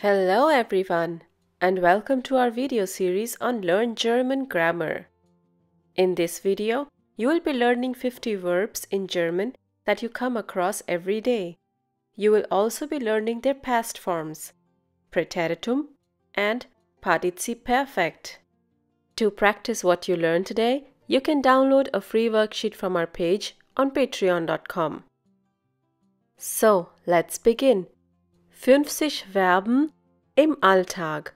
Hello everyone and welcome to our video series on Learn German Grammar. In this video, you will be learning 50 verbs in German that you come across every day. You will also be learning their past forms, Präteritum and Partizip Perfekt. To practice what you learn today, you can download a free worksheet from our page on patreon.com. So, let's begin. 50 Verben im Alltag.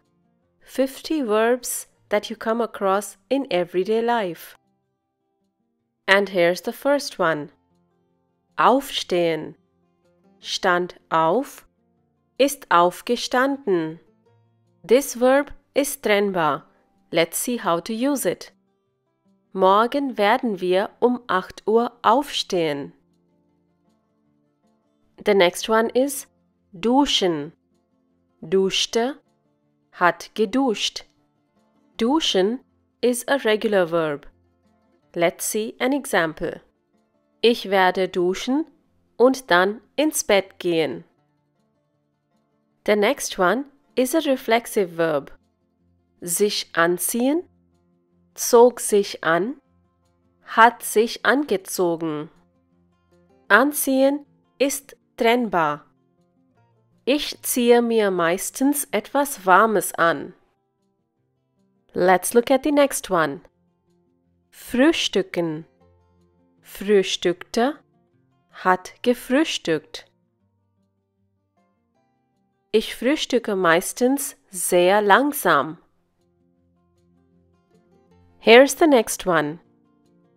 50 verbs that you come across in everyday life. And here's the first one. Aufstehen. Stand auf. Ist aufgestanden. This verb is trennbar. Let's see how to use it. Morgen werden wir um 8 Uhr aufstehen. The next one is duschen. Duschte, hat geduscht. Duschen is a regular verb. Let's see an example. Ich werde duschen und dann ins Bett gehen. The next one is a reflexive verb. Sich anziehen, zog sich an, hat sich angezogen. Anziehen ist trennbar. Ich ziehe mir meistens etwas Warmes an. Let's look at the next one. Frühstücken. Frühstückte, hat gefrühstückt. Ich frühstücke meistens sehr langsam. Here's the next one.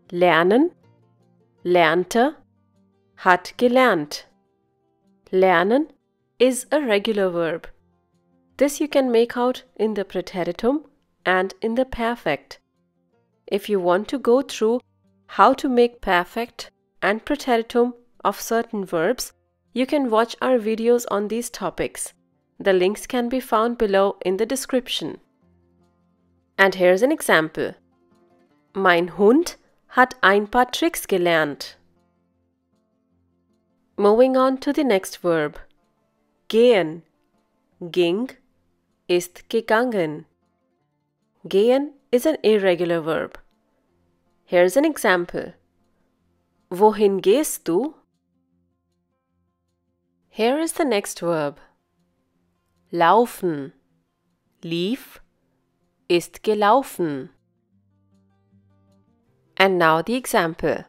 Lernen, lernte, hat gelernt. Lernen is a regular verb. This you can make out in the Präteritum and in the Perfekt. If you want to go through how to make Perfekt and Präteritum of certain verbs, you can watch our videos on these topics. The links can be found below in the description. And here's an example. Mein Hund hat ein paar Tricks gelernt. Moving on to the next verb. Gehen, ging, ist gegangen. Gehen is an irregular verb. Here's an example. Wohin gehst du? Here is the next verb. Laufen, lief, ist gelaufen. And now the example.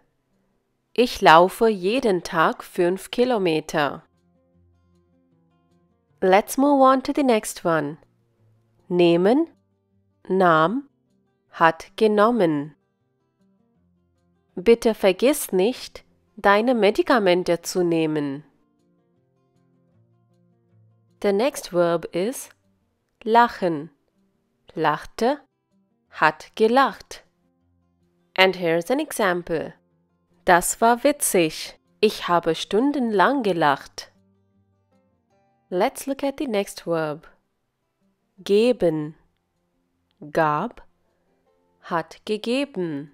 Ich laufe jeden Tag 5 Kilometer. Let's move on to the next one. Nehmen, nahm, hat genommen. Bitte vergiss nicht, deine Medikamente zu nehmen. The next verb is lachen. Lachte, hat gelacht. And here's an example. Das war witzig. Ich habe stundenlang gelacht. Let's look at the next verb. Geben. Gab, hat gegeben.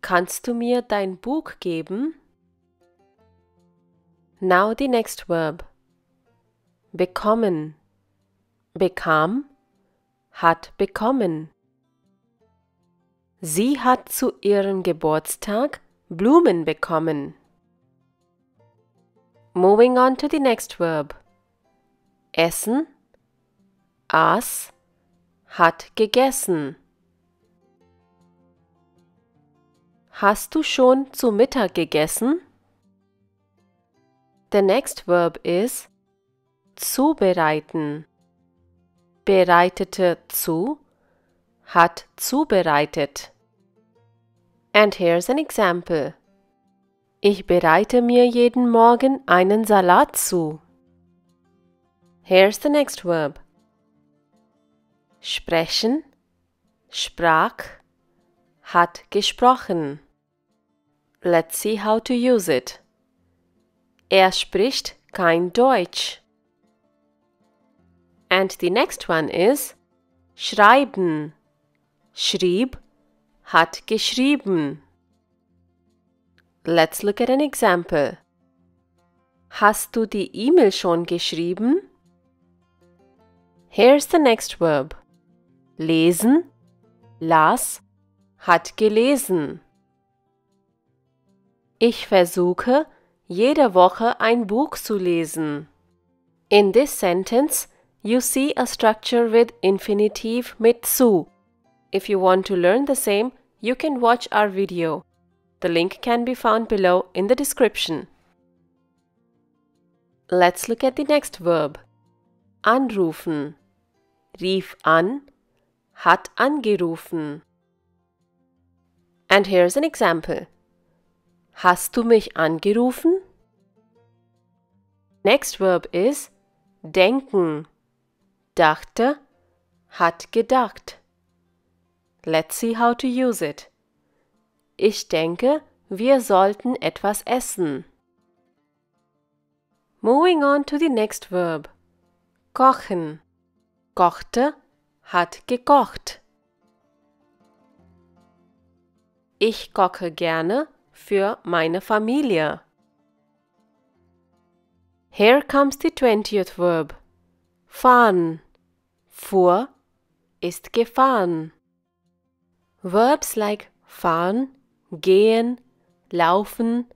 Kannst du mir dein Buch geben? Now the next verb. Bekommen. Bekam, hat bekommen. Sie hat zu ihrem Geburtstag Blumen bekommen. Moving on to the next verb. Essen, aß, hat gegessen. Hast du schon zu Mittag gegessen? The next verb is zubereiten. Bereitete zu, hat zubereitet. And here's an example. Ich bereite mir jeden Morgen einen Salat zu. Here's the next verb. Sprechen, sprach, hat gesprochen. Let's see how to use it. Er spricht kein Deutsch. And the next one is schreiben. Schrieb, hat geschrieben. Let's look at an example. Hast du die E-Mail schon geschrieben? Here's the next verb. Lesen, las, hat gelesen. Ich versuche, jede Woche ein Buch zu lesen. In this sentence, you see a structure with infinitive mit zu. If you want to learn the same, you can watch our video. The link can be found below in the description. Let's look at the next verb. Anrufen. Rief an, hat angerufen. And here's an example. Hast du mich angerufen? Next verb is denken. Dachte, hat gedacht. Let's see how to use it. Ich denke, wir sollten etwas essen. Moving on to the next verb. Kochen. Kochte, hat gekocht. Ich koche gerne für meine Familie. Here comes the 20th verb. Fahren. Fuhr, ist gefahren. Verbs like fahren, gehen, laufen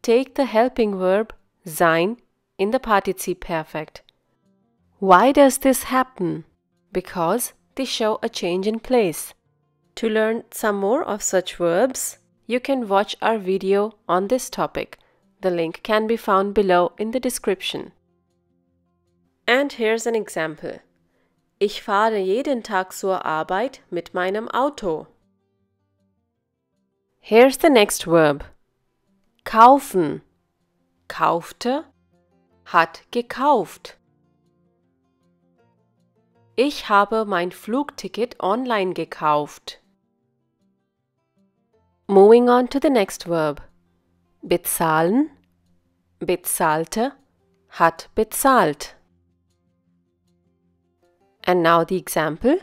take the helping verb sein in the participle perfect. Why does this happen? Because they show a change in place. To learn some more of such verbs, you can watch our video on this topic. The link can be found below in the description. And here's an example. Ich fahre jeden Tag zur Arbeit mit meinem Auto. Here's the next verb. Kaufen. Kaufte, hat gekauft. Ich habe mein Flugticket online gekauft. Moving on to the next verb. Bezahlen, bezahlte, hat bezahlt. And now the example.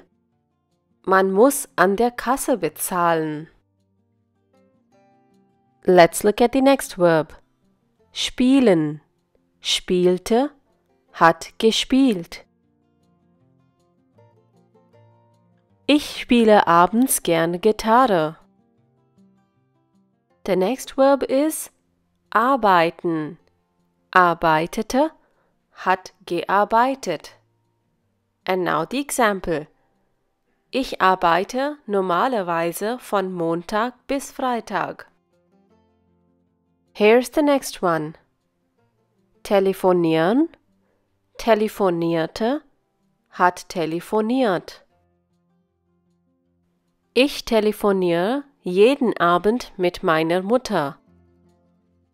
Man muss an der Kasse bezahlen. Let's look at the next verb. Spielen, spielte, hat gespielt. Ich spiele abends gerne Gitarre. The next verb is arbeiten. Arbeitete, hat gearbeitet. And now the example. Ich arbeite normalerweise von Montag bis Freitag. Here's the next one. Telefonieren, telefonierte, hat telefoniert. Ich telefoniere jeden Abend mit meiner Mutter.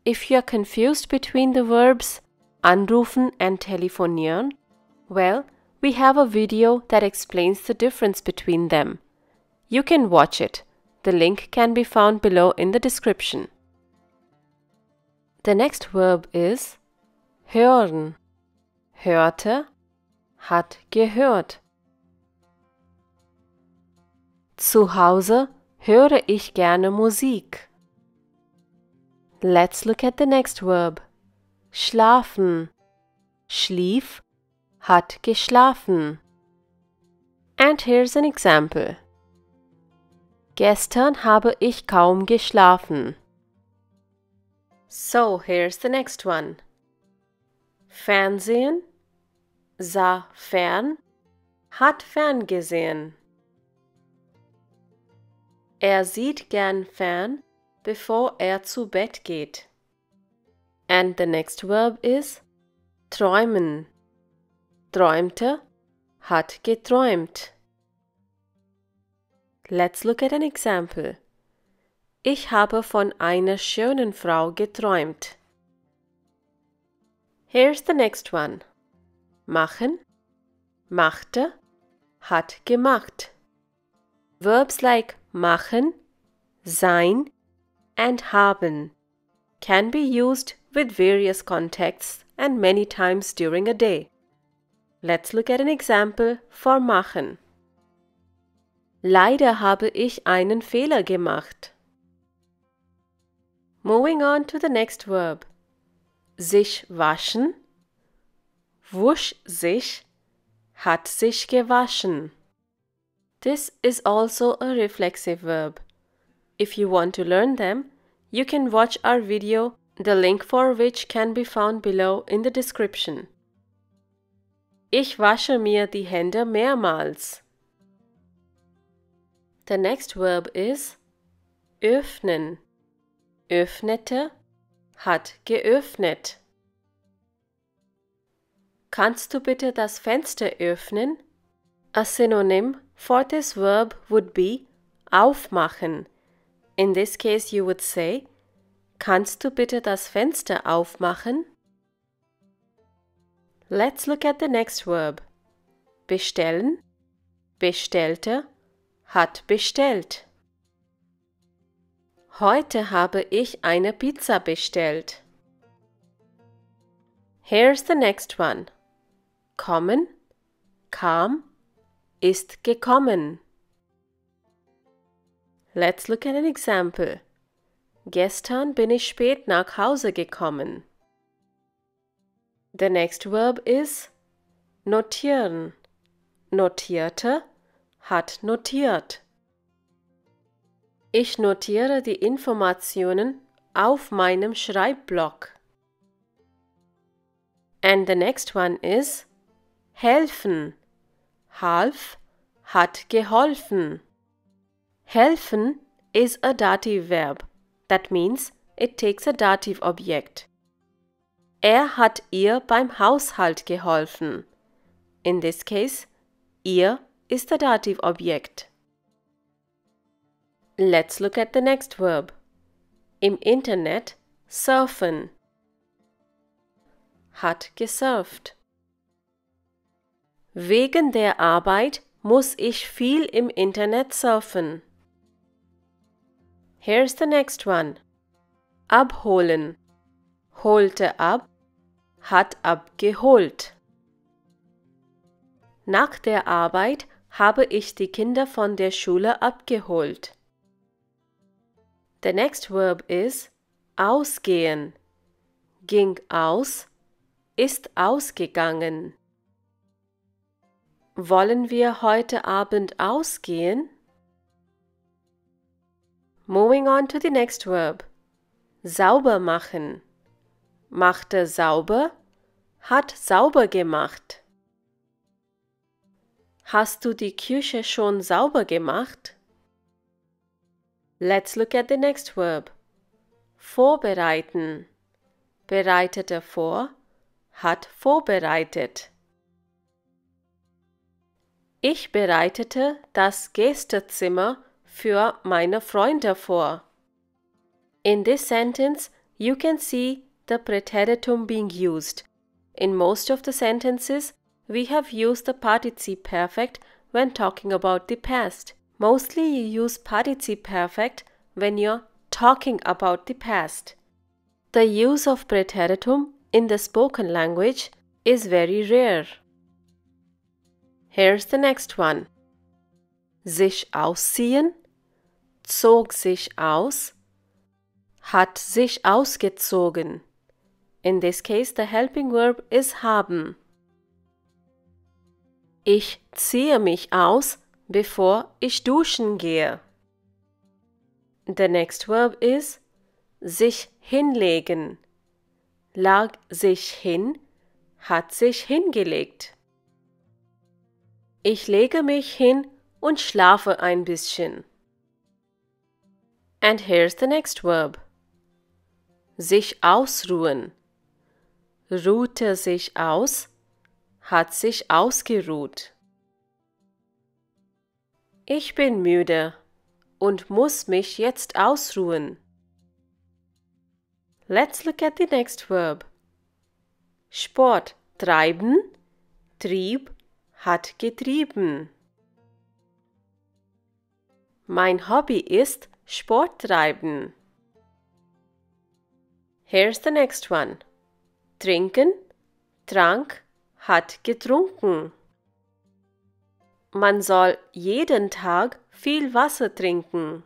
If you are confused between the verbs anrufen and telefonieren, well, we have a video that explains the difference between them. You can watch it. The link can be found below in the description. The next verb is hören. Hörte, hat gehört. Zu Hause höre ich gerne Musik. Let's look at the next verb. Schlafen. Schlief, hat geschlafen. And here's an example. Gestern habe ich kaum geschlafen. So, here's the next one. Fernsehen, sah fern, hat fern gesehen. Er sieht gern fern, bevor er zu Bett geht. And the next verb is träumen. Träumte, hat geträumt. Let's look at an example. Ich habe von einer schönen Frau geträumt. Here's the next one. Machen, machte, hat gemacht. Verbs like machen, sein, and haben can be used with various contexts and many times during a day. Let's look at an example for machen. Leider habe ich einen Fehler gemacht. Moving on to the next verb. Sich waschen, wusch sich, hat sich gewaschen. This is also a reflexive verb. If you want to learn them, you can watch our video, the link for which can be found below in the description. Ich wasche mir die Hände mehrmals. The next verb is öffnen. Öffnete, hat geöffnet. Kannst du bitte das Fenster öffnen? A synonym for this verb would be aufmachen. In this case you would say, kannst du bitte das Fenster aufmachen? Let's look at the next verb. Bestellen, bestellte, hat bestellt. Heute habe ich eine Pizza bestellt. Here's the next one. Kommen, kam, ist gekommen. Let's look at an example. Gestern bin ich spät nach Hause gekommen. The next verb is notieren. Notierte, hat notiert. Ich notiere die Informationen auf meinem Schreibblock. And the next one is helfen. Half, hat geholfen. Helfen is a dative verb. That means it takes a dative object. Er hat ihr beim Haushalt geholfen. In this case, ihr is the dative object. Let's look at the next verb. Im Internet surfen. Hat gesurft. Wegen der Arbeit muss ich viel im Internet surfen. Here's the next one. Abholen. Holte ab, hat abgeholt. Nach der Arbeit habe ich die Kinder von der Schule abgeholt. The next verb is ausgehen. Ging aus, ist ausgegangen. Wollen wir heute Abend ausgehen? Moving on to the next verb. Sauber machen. Machte sauber, hat sauber gemacht. Hast du die Küche schon sauber gemacht? Let's look at the next verb. Vorbereiten. Bereitete vor, hat vorbereitet. Ich bereitete das Gästezimmer für meine Freunde vor. In this sentence, you can see the Präteritum being used. In most of the sentences, we have used the Partizip Perfekt when talking about the past. Mostly you use Partizip Perfekt when you're talking about the past. The use of Präteritum in the spoken language is very rare. Here's the next one. Sich ausziehen, zog sich aus, hat sich ausgezogen. In this case, the helping verb is haben. Ich ziehe mich aus, bevor ich duschen gehe. The next verb is sich hinlegen. Lag sich hin, hat sich hingelegt. Ich lege mich hin und schlafe ein bisschen. And here's the next verb. Sich ausruhen. Ruhte sich aus, hat sich ausgeruht. Ich bin müde und muss mich jetzt ausruhen. Let's look at the next verb. Sport treiben, trieb, hat getrieben. Mein Hobby ist Sport treiben. Here's the next one. Trinken, trank, hat getrunken. Man soll jeden Tag viel Wasser trinken.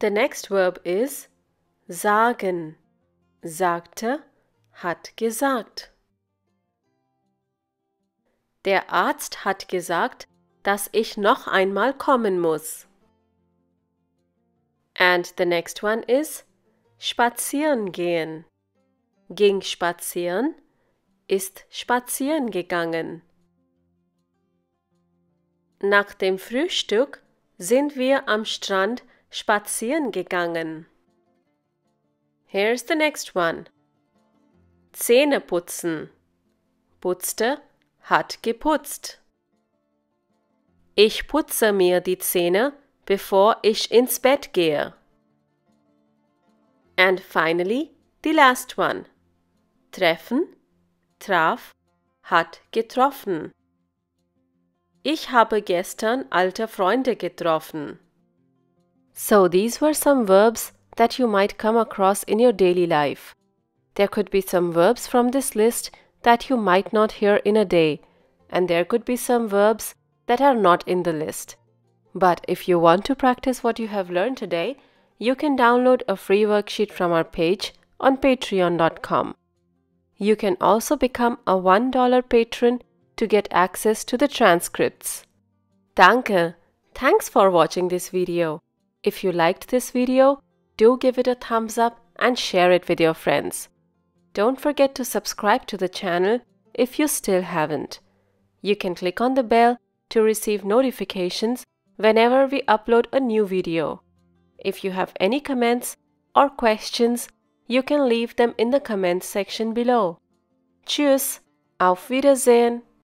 The next verb is sagen. Sagte, hat gesagt. Der Arzt hat gesagt, dass ich noch einmal kommen muss. And the next one is spazieren gehen. Ging spazieren, ist spazieren gegangen. Nach dem Frühstück sind wir am Strand spazieren gegangen. Here's the next one. Zähne putzen. Putzte, hat geputzt. Ich putze mir die Zähne, bevor ich ins Bett gehe. And finally, the last one. Treffen, traf, hat getroffen. Ich habe gestern alte Freunde getroffen. So these were some verbs that you might come across in your daily life. There could be some verbs from this list that you might not hear in a day, and there could be some verbs that are not in the list. But if you want to practice what you have learned today, you can download a free worksheet from our page on patreon.com. You can also become a $1 patron to get access to the transcripts. Danke! Thanks for watching this video. If you liked this video, do give it a thumbs up and share it with your friends. Don't forget to subscribe to the channel if you still haven't. You can click on the bell to receive notifications whenever we upload a new video. If you have any comments or questions, you can leave them in the comments section below. Tschüss, auf Wiedersehen!